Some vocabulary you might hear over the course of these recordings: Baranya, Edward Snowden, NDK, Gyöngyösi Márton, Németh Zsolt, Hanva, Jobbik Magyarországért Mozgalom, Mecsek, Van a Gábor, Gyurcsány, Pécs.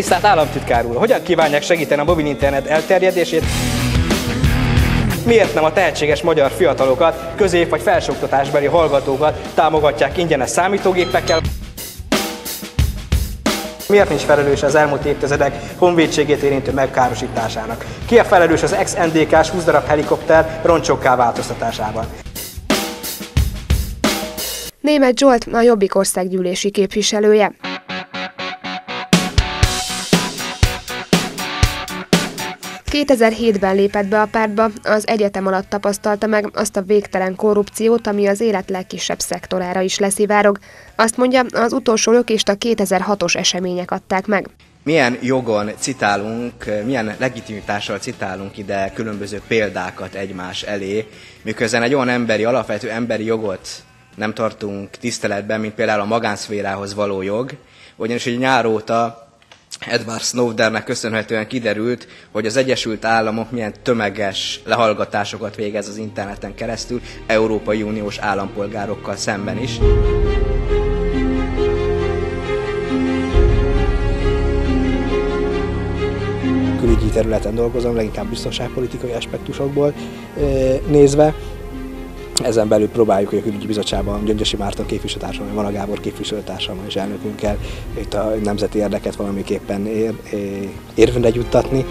tisztelt államtitkár úr, hogyan kívánják segíteni a mobil internet elterjedését? Miért nem a tehetséges magyar fiatalokat, közép- vagy felsőoktatásbeli hallgatókat támogatják ingyenes számítógépekkel? Miért nincs felelős az elmúlt évtizedek honvédségét érintő megkárosításának? Ki a felelős az ex-NDK-s 20 darab helikopter roncsokká változtatásában? Németh Zsolt, a Jobbik országgyűlési képviselője. ...2007-ben lépett be a pártba, az egyetem alatt tapasztalta meg azt a végtelen korrupciót, ami az élet legkisebb szektorára is leszivárog. Azt mondja, az utolsó lökést a 2006-os események adták meg. Milyen jogon citálunk, milyen legitimitással citálunk ide különböző példákat egymás elé, miközben egy olyan alapvető emberi jogot nem tartunk tiszteletben, mint például a magánszférához való jog, ugyanis egy nyár óta Edward Snowdennek köszönhetően kiderült, hogy az Egyesült Államok milyen tömeges lehallgatásokat végez az interneten keresztül, Európai Uniós állampolgárokkal szemben is. Külügyi területen dolgozom, leginkább biztonságpolitikai aspektusokból nézve. Ezen belül próbáljuk, hogy a Külügyi Bizottságban Gyöngyösi Márton képviselőtársammal, Van a Gábor képviselőtársammal és elnökünkkel itt a nemzeti érdeket valamiképpen érvényre juttatni.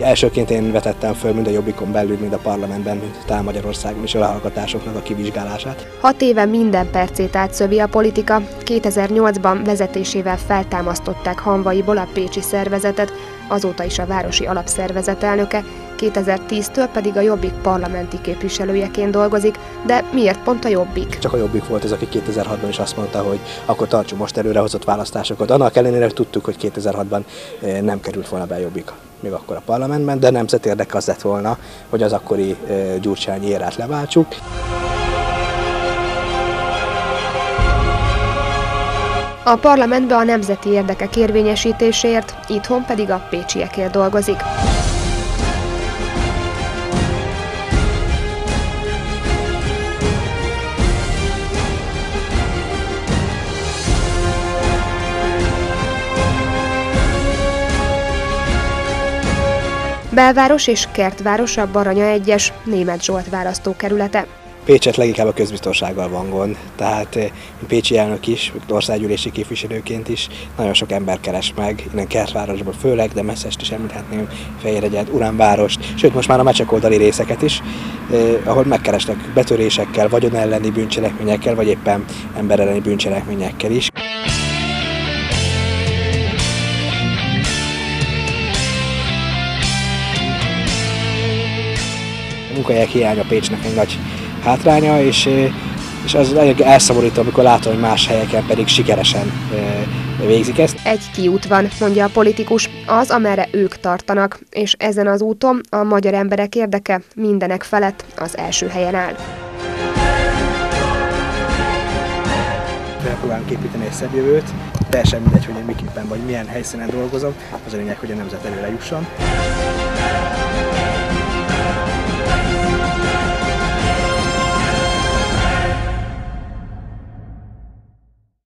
Elsőként én vetettem föl mind a Jobbikon belül, mind a parlamentben, mind a Magyarországon is a lehallgatásoknak a kivizsgálását. 6 éve minden percét átszövi a politika. 2008-ban vezetésével feltámasztották Hanvaiból a pécsi szervezetet, azóta is a városi alapszervezet elnöke, 2010-től pedig a Jobbik parlamenti képviselőjeként dolgozik, de miért pont a Jobbik? Csak a Jobbik volt az, aki 2006-ban is azt mondta, hogy akkor tartsuk most előrehozott választásokat. Annak ellenére, hogy tudtuk, hogy 2006-ban nem került volna be a Jobbik még akkor a parlamentben, de nemzeti érdek az lett volna, hogy az akkori Gyurcsányi érát leváltsuk. A parlamentbe a nemzeti érdekek érvényesítéséért, itthon pedig a pécsiekért dolgozik. Belváros és kertváros a Baranya 1-es, Németh Zsolt választókerülete. Pécset leginkább a közbiztonsággal van gond, tehát pécsi elnök is, országgyűlési képviselőként is nagyon sok ember keres meg, innen kertvárosból főleg, de messzest is említhetném, Fehérhegyet, Uránvárost, sőt most már a mecsek oldali részeket is, ahol megkeresnek betörésekkel, vagyon elleni bűncselekményekkel, vagy éppen ember elleni bűncselekményekkel is. A munkahelyek hiánya Pécsnek egy nagy hátránya, és az elszomorító, amikor látom, hogy más helyeken pedig sikeresen végzik ezt. Egy kiút van, mondja a politikus, az, amerre ők tartanak, és ezen az úton a magyar emberek érdeke mindenek felett az első helyen áll. Próbálunk építeni egy szebb jövőt, teljesen mindegy, hogy én miképpen vagy milyen helyszínen dolgozom, az a lényeg, hogy a nemzet előre jusson.